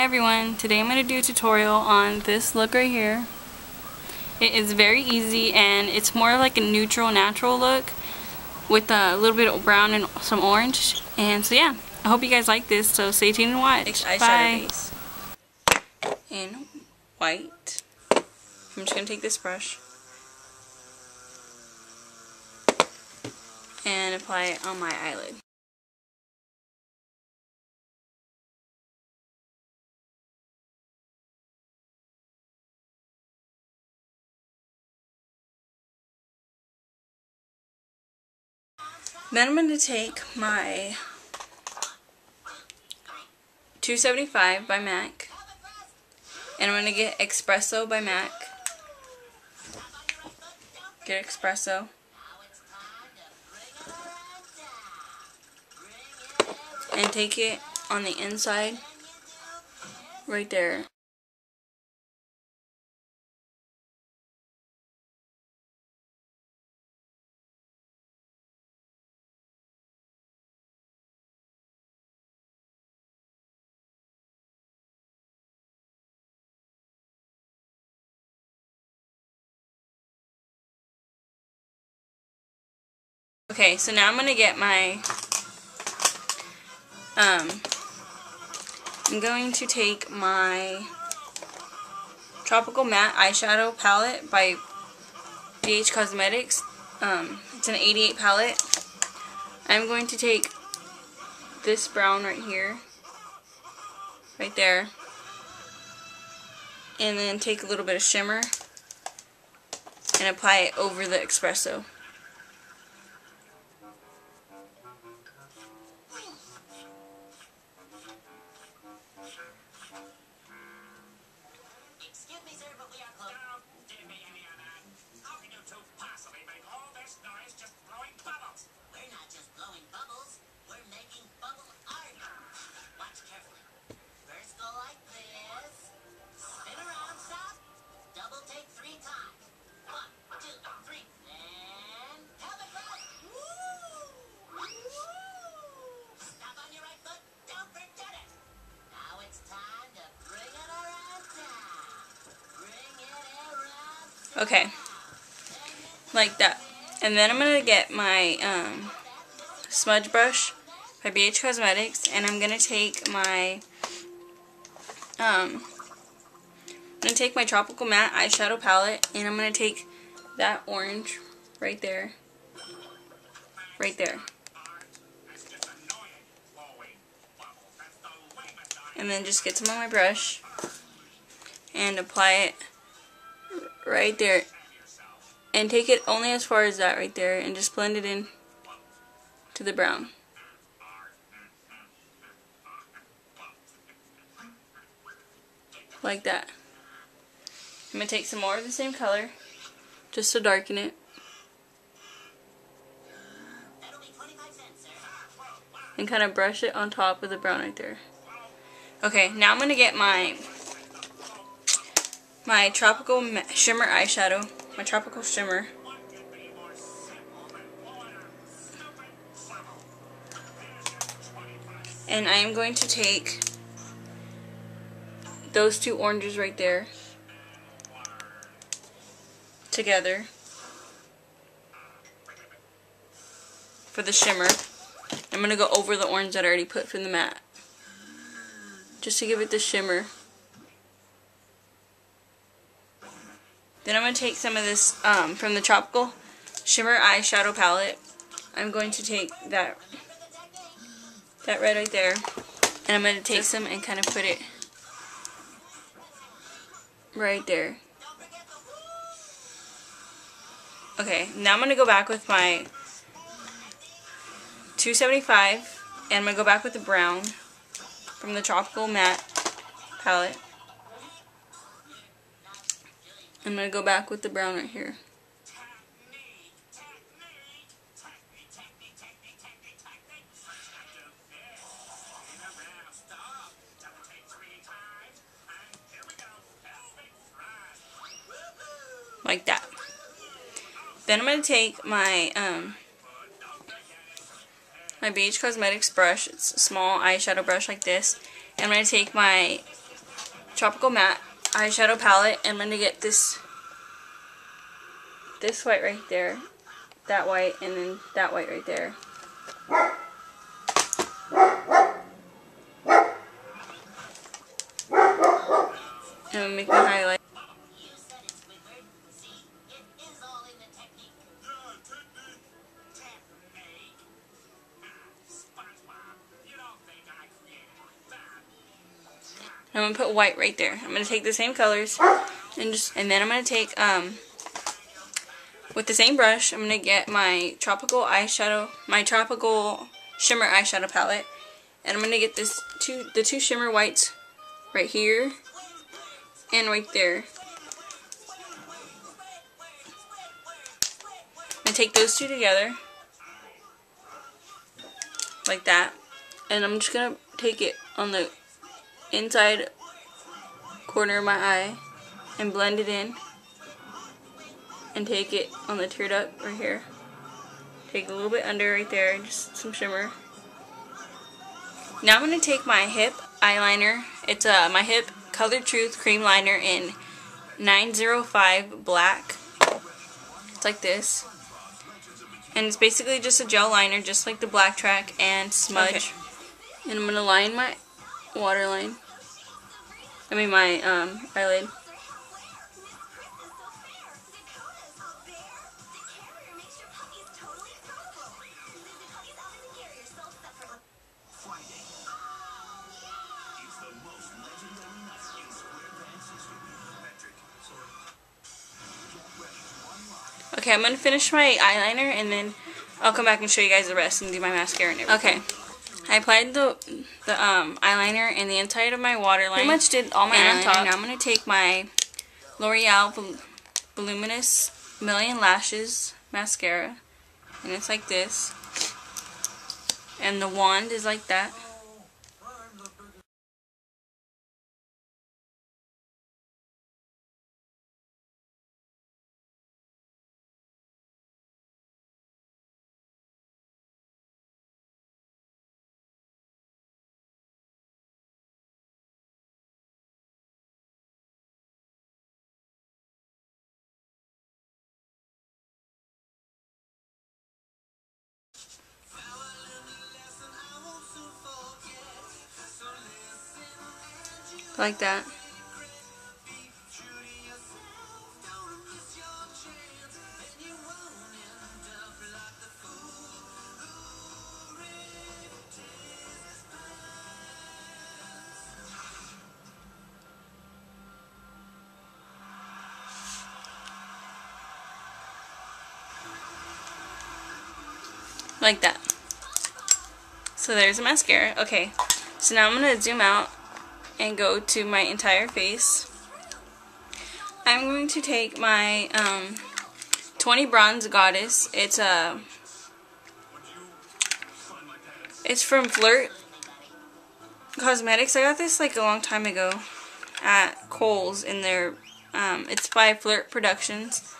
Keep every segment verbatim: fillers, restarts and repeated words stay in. Hi everyone, today I'm going to do a tutorial on this look right here. It is very easy and it's more like a neutral natural look with a little bit of brown and some orange. And so yeah, I hope you guys like this, so stay tuned and watch. Bye! In white. I'm just going to take this brush and apply it on my eyelid. Then I'm going to take my two seventy-five by Mac, and I'm going to get Espresso by Mac. Get Espresso. And take it on the inside, right there. Okay, so now I'm going to get my, um, I'm going to take my Tropical Matte Eyeshadow Palette by B H Cosmetics. Um, it's an eighty-eight palette. I'm going to take this brown right here, right there, and then take a little bit of shimmer and apply it over the Espresso. Okay, like that. And then I'm going to get my um, smudge brush by B H Cosmetics, and I'm going to take my um, I'm going to take my Tropical Matte Eyeshadow Palette, and I'm going to take that orange right there, right there, and then just get some on my brush and apply it right there, and take it only as far as that right there, and just blend it in to the brown. Like that. I'm going to take some more of the same color just to darken it, and kind of brush it on top of the brown right there. Okay, now I'm going to get my my Tropical Shimmer Eyeshadow, my Tropical Shimmer, and I am going to take those two oranges right there together for the shimmer. I'm going to go over the orange that I already put from the matte, just to give it the shimmer. Then I'm going to take some of this um, from the Tropical Shimmer Eyeshadow Palette. I'm going to take that that red right there, and I'm going to take some and kind of put it right there. Okay, now I'm going to go back with my two seventy-five, and I'm going to go back with the brown from the Tropical Matte Palette. I'm going to go back with the brown right here. Like that. Then I'm going to take my, um, my B H Cosmetics brush. It's a small eyeshadow brush like this. And I'm going to take my Tropical Matte Eyeshadow Palette. I'm going to get this this white right there, that white, and then that white right there. And I'm going to make my highlight. I'm going to put white right there. I'm going to take the same colors and just, and then I'm going to take, um, with the same brush, I'm going to get my tropical eyeshadow, my tropical shimmer eyeshadow palette, and I'm going to get this two, the two shimmer whites right here and right there. I'm going to take those two together like that, and I'm just going to take it on the inside corner of my eye and blend it in, and take it on the tear duct right here, take a little bit under right there, just some shimmer. Now I'm going to take my Hip eyeliner. It's uh, my Hip Color Truth cream liner in nine oh five black. It's like this, and it's basically just a gel liner, just like the black track and smudge. Okay. And I'm going to line my waterline. I mean my um, eyelid. Okay, I'm gonna finish my eyeliner and then I'll come back and show you guys the rest and do my mascara and everything. Okay. I applied the the um, eyeliner and the inside of my waterline. Pretty much did all my eyeliner. Top. Now I'm going to take my L'Oreal Vol-Voluminous Million Lashes Mascara. And it's like this. And the wand is like that. Like that. Like that. So there's a mascara. Okay, so now I'm going to zoom out and go to my entire face. I'm going to take my um, twenty Bronze Goddess. It's a, uh, it's from Flirt Cosmetics. I got this like a long time ago at Kohl's in their. Um, it's by Flirt Productions,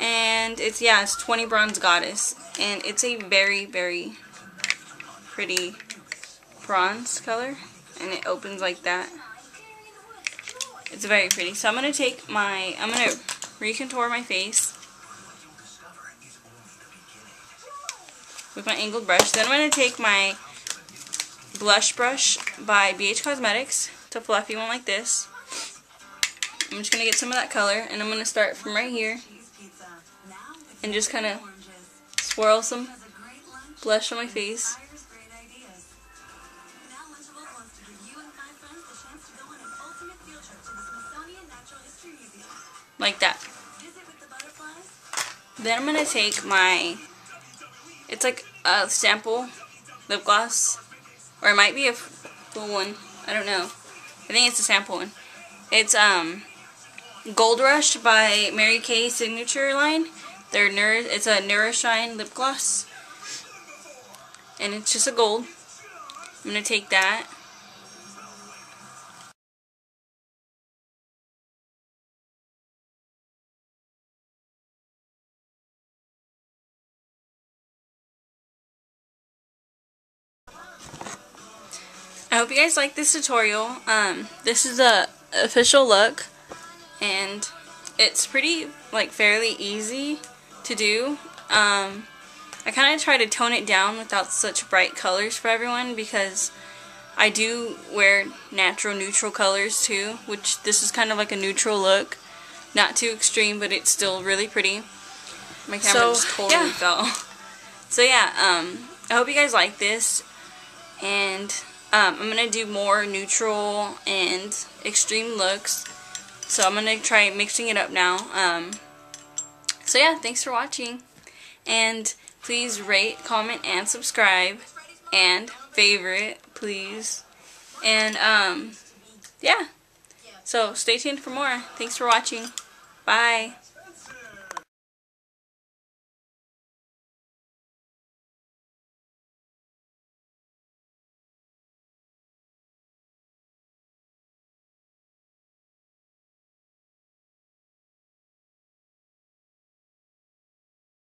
and it's yeah, it's twenty Bronze Goddess, and it's a very very pretty bronze color. And it opens like that. It's very pretty. So I'm going to take my, I'm going to recontour my face with my angled brush. Then I'm going to take my blush brush by B H Cosmetics. It's a fluffy one like this. I'm just going to get some of that color, and I'm going to start from right here and just kind of swirl some blush on my face. Like that. Then I'm going to take my, it's like a sample lip gloss, or it might be a full one, I don't know. I think it's a sample one. It's um, Gold Rush by Mary Kay Signature Line. Their Neur it's a Neuroshine lip gloss, and it's just a gold. I'm going to take that. I hope you guys like this tutorial. Um, this is a official look, and it's pretty, like, fairly easy to do. Um, I kind of try to tone it down without such bright colors for everyone, because I do wear natural neutral colors too, which this is kind of like a neutral look. Not too extreme, but it's still really pretty. My camera so, just totally yeah. fell. So yeah, um, I hope you guys like this, and um, I'm going to do more neutral and extreme looks. So I'm going to try mixing it up now. Um, so yeah, thanks for watching. And please rate, comment, and subscribe. And favorite, please. And um, yeah. So stay tuned for more. Thanks for watching. Bye.